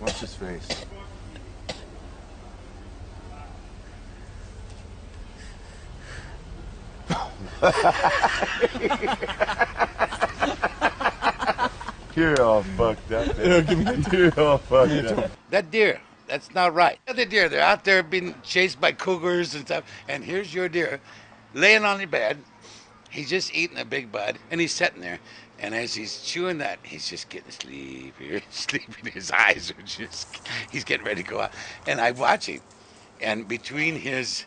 Watch his face. You're all fucked up. You're all fucked up. That deer, that's not right. Other deer, they're out there being chased by cougars and stuff, and here's your deer laying on the bed. He's just eating a big bud, and he's sitting there, and as he's chewing that, he's just getting sleepier, sleepy. His eyes are just, he's getting ready to go out. And I watch him, and between his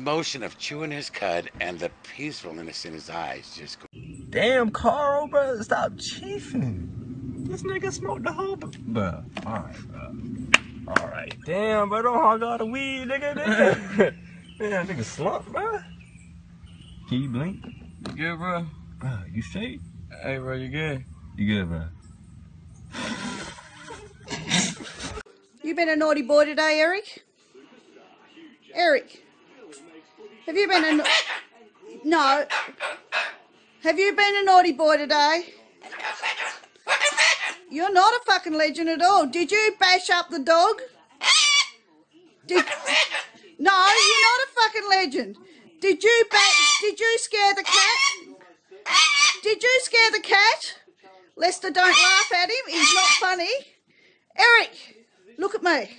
motion of chewing his cud and the peacefulness in his eyes just go. Damn, Carl, bro, stop chiefing. This nigga smoked the whole, bro. All right, bro. All right. Damn, bro, don't hog all the weed, nigga. Yeah, nigga slump, bro. Can you blink? You good, bro? Bro, you straight? Hey, bro, you good? You good, bro? You been a naughty boy today, Eric? Eric? Have you been a... No. Have you been a naughty boy today? You're not a fucking legend at all. Did you bash up the dog? No, you're not a fucking legend. Did you scare the cat? Did you scare the cat? Lester, don't laugh at him. He's not funny. Eric, look at me.